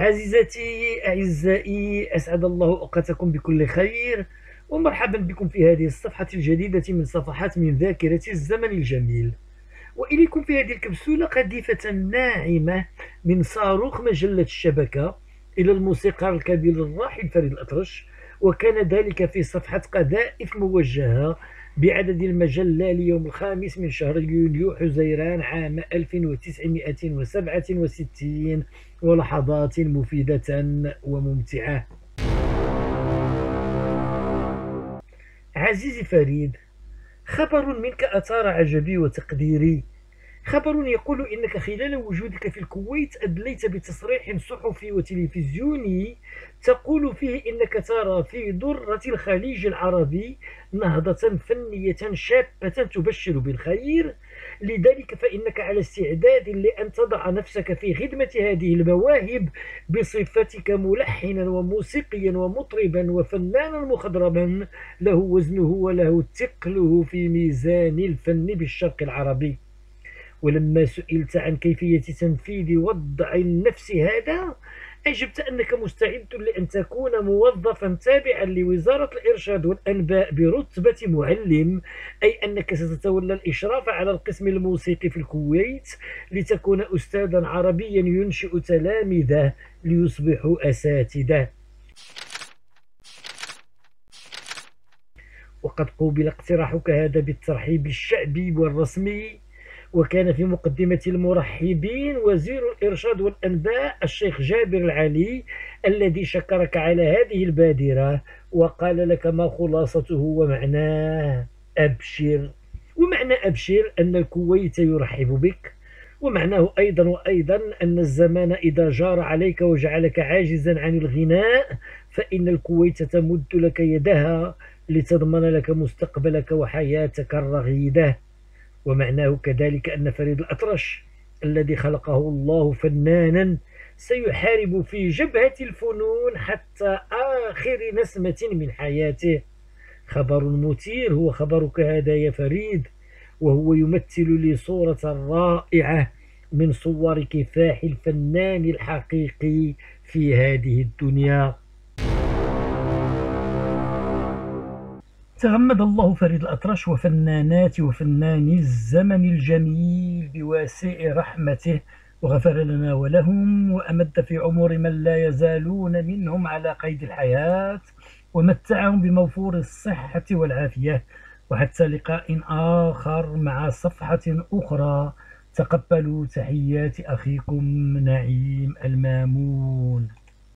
عزيزتي أعزائي، أسعد الله أوقاتكم بكل خير، ومرحبا بكم في هذه الصفحة الجديدة من صفحات من ذاكرة الزمن الجميل. وإليكم في هذه الكبسولة قذيفة ناعمة من صاروخ مجلة الشبكة إلى الموسيقار الكبير الراحل فريد الأطرش، وكان ذلك في صفحة قذائف موجهة بعدد المجلة ليوم 5 من شهر يوليو حزيران عام 1967، ولحظات مفيدة وممتعة. عزيزي فريد، خبر منك أثار عجبي وتقديري، خبر يقول إنك خلال وجودك في الكويت أدليت بتصريح صحفي وتلفزيوني تقول فيه إنك ترى في درة الخليج العربي نهضة فنية شابة تبشر بالخير، لذلك فإنك على استعداد لأن تضع نفسك في خدمة هذه المواهب بصفتك ملحنا وموسيقيا ومطربا وفنانا مخضرما له وزنه وله ثقله في ميزان الفن بالشرق العربي. ولما سئلت عن كيفية تنفيذ وضع النفس هذا، أجبت أنك مستعد لأن تكون موظفا تابعا لوزارة الإرشاد والأنباء برتبة معلم، أي أنك ستتولى الإشراف على القسم الموسيقي في الكويت لتكون أستاذا عربيا ينشئ تلاميذه ليصبحوا أساتذة. وقد قوبل اقتراحك هذا بالترحيب الشعبي والرسمي، وكان في مقدمة المرحبين وزير الإرشاد والأنباء الشيخ جابر العلي، الذي شكرك على هذه البادرة وقال لك ما خلاصته ومعناه: أبشر. ومعنى أبشر أن الكويت يرحب بك، ومعناه أيضا أن الزمان إذا جار عليك وجعلك عاجزا عن الغناء فإن الكويت تمد لك يدها لتضمن لك مستقبلك وحياتك الرغيدة. ومعناه كذلك أن فريد الأطرش الذي خلقه الله فنانا سيحارب في جبهة الفنون حتى آخر نسمة من حياته. خبر مثير هو خبرك هذا يا فريد، وهو يمثل لي صورة رائعة من صور كفاح الفنان الحقيقي في هذه الدنيا. تغمد الله فريد الأطرش وفنانات وفناني الزمن الجميل بواسع رحمته، وغفر لنا ولهم، وأمد في عمر من لا يزالون منهم على قيد الحياة، ومتعهم بموفور الصحة والعافية. وحتى لقاء آخر مع صفحة أخرى، تقبلوا تحيات أخيكم نعيم المامون.